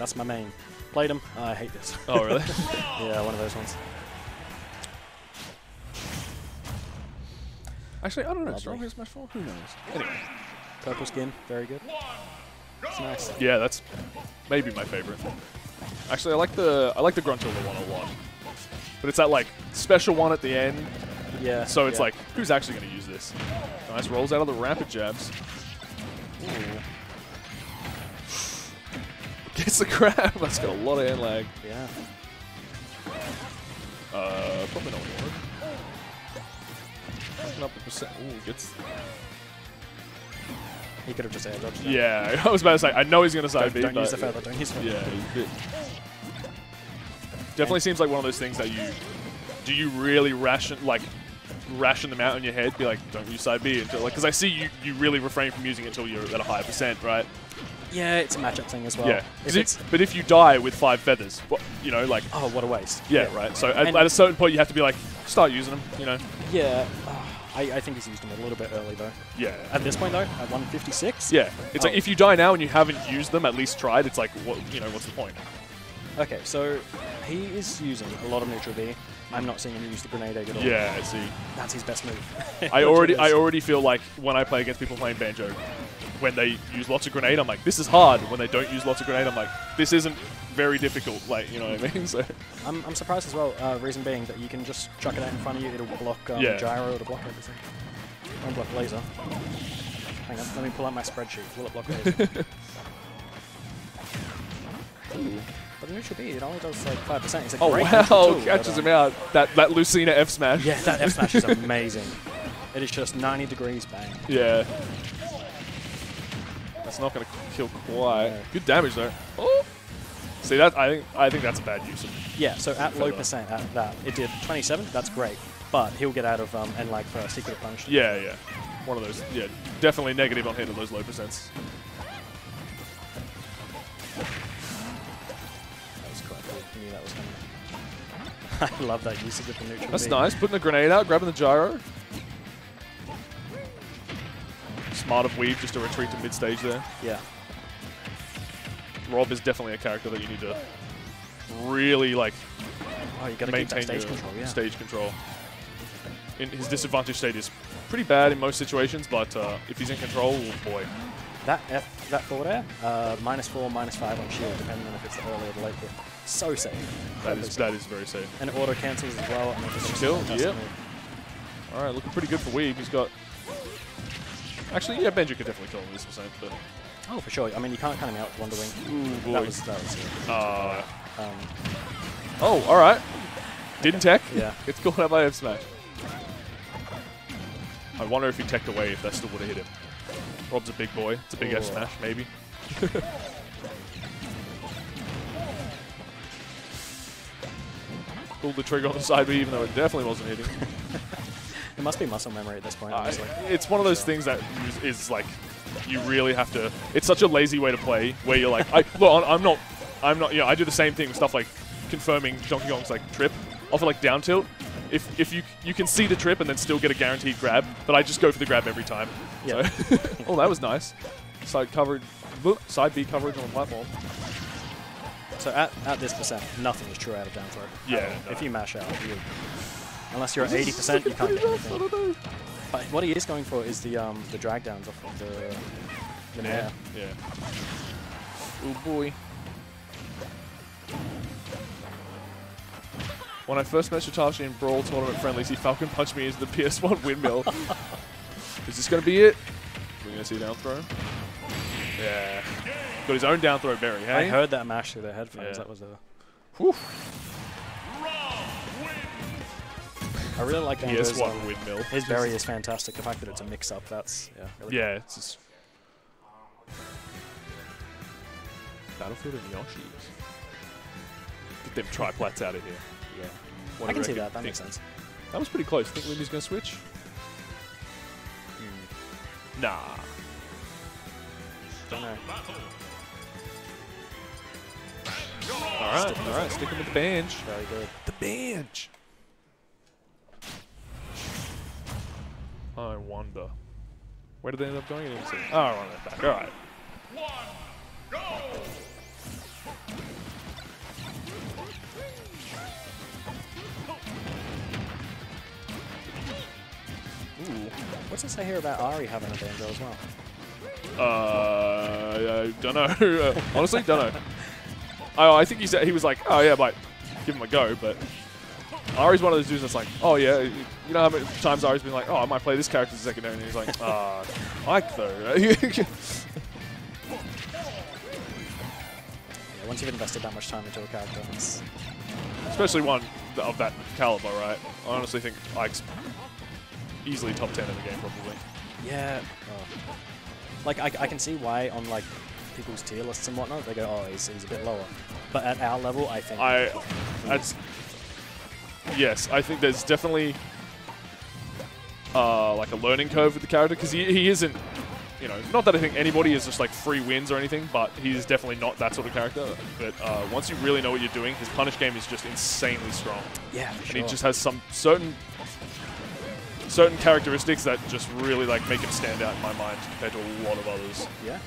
That's my main. Played him. Oh, I hate this. Oh, really? Yeah, one of those ones. Actually, I don't know. Strong Smash 4? Who knows? Anyway. Purple skin. Very good. It's nice. Yeah, that's maybe my favorite. Actually, I like the Gruntilda one a lot. But it's that, like, special one at the end. Yeah. So it's like, who's actually going to use this? Nice rolls out of the rapid jabs. Ooh. Gets the grab. That's got a lot of hand lag. Yeah. Probably not going to work. Up the percent. Ooh, gets. He could have just aired up. Yeah, I was about to say, I know he's going to side B. Don't use the feather, don't use the feather. Yeah, definitely and seems like one of those things that you. Do you really ration them out in your head? Be like, don't use side B until, like, because I see you really refrain from using it until you're at a higher percent, right? Yeah, it's a matchup thing as well. Yeah, but if you die with 5 feathers, what, you know, like, oh, what a waste. Yeah, yeah. Right. So at a certain point, you have to be like, start using them, you know. Yeah, I think he's used them a little bit early though. Yeah. At this point though, at 156. Yeah, it's like if you die now and you haven't used them, at least tried. It's like, what, you know, what's the point? Okay, so he is using a lot of neutral B. I'm not seeing him use the grenade egg at all. Yeah, I see. That's his best move. I already feel like when I play against people playing Banjo, when they use lots of grenade, I'm like, this is hard. When they don't use lots of grenade, I'm like, this isn't very difficult. Like, you know what I mean? So I'm surprised as well. Reason being that you can just chuck it out in front of you. It'll block gyro. It'll block everything. Won't block laser. Hang on, let me pull out my spreadsheet. Will it block laser? But the neutral B, it only does like 5%. It's a great neutral tool, catches him out. That Lucina F smash. Yeah, that F smash is amazing. It is just 90 degrees bang. Yeah. That's not going to kill Kawhi. No. Good damage though. Oh, see that? I think that's a bad use. Yeah. So at low percent, at that it did 27. That's great, but he'll get out of end lag for a secret punch. Yeah, yeah. One of those. Yeah, definitely negative on hit of those low percents. That was quite good. I knew that was coming. I love that usage of the neutral. That's nice. Putting the grenade out, grabbing the gyro. Smart of Weeb just to retreat to mid-stage there. Yeah. Rob is definitely a character that you need to really, like, you gotta maintain stage control, yeah. Stage control. In his disadvantage state is pretty bad in most situations, but if he's in control, oh boy. That forward air, -4, -5 on shield, depending on if it's the early or the late hit. So safe. That is very safe. And auto cancels as well. And it's still, yeah. All right, looking pretty good for Weeb. He's got. Actually, yeah, Benji could definitely kill him with this percent, but... Oh, for sure. I mean, you can't count him out with Wonderwing. Ooh, boy. That was oh, alright. Didn't tech? Yeah. It's caught out by F smash. I wonder if he teched away, if that still would have hit him. Rob's a big boy. It's a big F smash, maybe. Pulled the trigger on the side, but even though it definitely wasn't hitting. It must be muscle memory at this point. It's one of those things that is like, you really have to. It's such a lazy way to play where you're like, I'm not. You know, I do the same thing with stuff like confirming Donkey Kong's like trip off of like down tilt. If you can see the trip and then still get a guaranteed grab, but I just go for the grab every time. Yeah. So. Oh, that was nice. Side coverage, side B coverage on the platform. So at this percent, nothing is true out of down throw. Yeah. No. If you mash out, you. Unless you're at 80%, you can't get anything. But what he is going for is the drag downs off of the nair. Yeah. Oh boy. When I first met Satoshi in Brawl Tournament Friendlies, he Falcon punched me into the PS1 windmill. Is this going to be it? We're going to see down throw. Yeah. Got his own down throw berry, hey? I heard that mash through their headphones. Yeah. That was a... Whew. I really like Banjo's windmill. His berry is fantastic. The fact that it's a mix-up, that's really cool. It's just Battlefield and Yoshi's. Get them triplats out of here. Yeah, what I can see that. That makes sense. That was pretty close. Think Lindy's gonna switch? Mm. Nah. Don't know. All right. Sticking with the bench. Very good. The bench. I wonder. Where did they end up going? Oh, I want that back. Alright. What's this I hear about Ari having a banjo as well? I don't know. Honestly, don't know. I think he said he was like, oh yeah, might give him a go, but Ari's one of those dudes that's like, oh yeah, you know how many times Ari's been like, oh, I might play this character as a secondary, and he's like, ah, Ike though. Yeah, once you've invested that much time into a character, it's... especially one of that caliber, right? I honestly think Ike's easily top 10 in the game, probably. Yeah. Oh. Like, I can see why on, like, people's tier lists and whatnot, they go, oh, he's a bit lower. But at our level, I think... yes, I think there's definitely, like, a learning curve with the character, because he isn't, you know, not that I think anybody is just, like, free wins or anything, but he's definitely not that sort of character. But once you really know what you're doing, his punish game is just insanely strong. Yeah, for sure. And he just has some certain characteristics that just really like make him stand out in my mind compared to a lot of others. Yeah.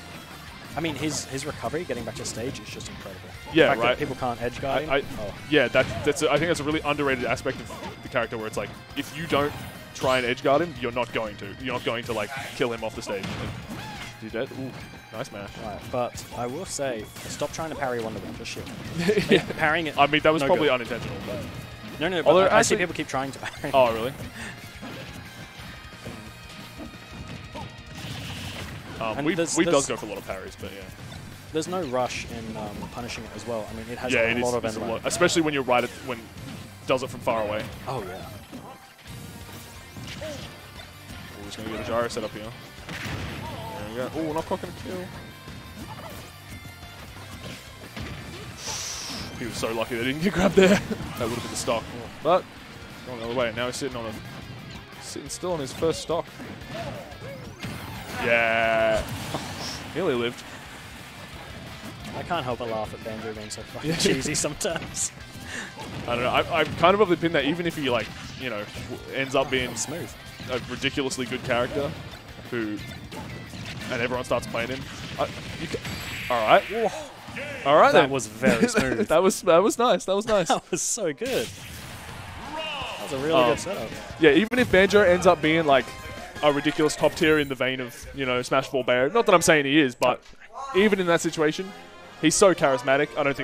I mean, his recovery, getting back to stage, is just incredible. Yeah, right. The fact that people can't edge guard him. Yeah, I think that's a really underrated aspect of the character where it's like, if you don't try and edge guard him, you're not going to. You're not going to like kill him off the stage. Is he dead? Ooh, nice mash. Right, but I will say, stop trying to parry Wonderwing. Just shit. Like, yeah. Parrying it. I mean, that was probably unintentional. But no. But I see people keep trying to parry. Oh, really? Weeb does go for a lot of parries, but yeah. There's no rush in punishing it as well. I mean, it has a lot of end run, especially when you're right at when it does it from far away. Oh yeah. We're just gonna get a gyro set up here. There we go. Oh, we're not clocking a kill. He was so lucky they didn't get grabbed there. That would have been the stock, but going the other way. Now he's sitting still on his first stock. Yeah. Nearly lived. I can't help but laugh at Banjo being so fucking cheesy sometimes. I don't know. I'm kind of of the opinion that even if he, like, you know, ends up being smooth, a ridiculously good character who, and everyone starts playing him. Alright. Alright then. That was very smooth. that was nice. That was nice. That was so good. That was a really good setup. Yeah, even if Banjo ends up being, like, a ridiculous top tier in the vein of, you know, Smash 4 Bear. Not that I'm saying he is, but even in that situation, he's so charismatic, I don't think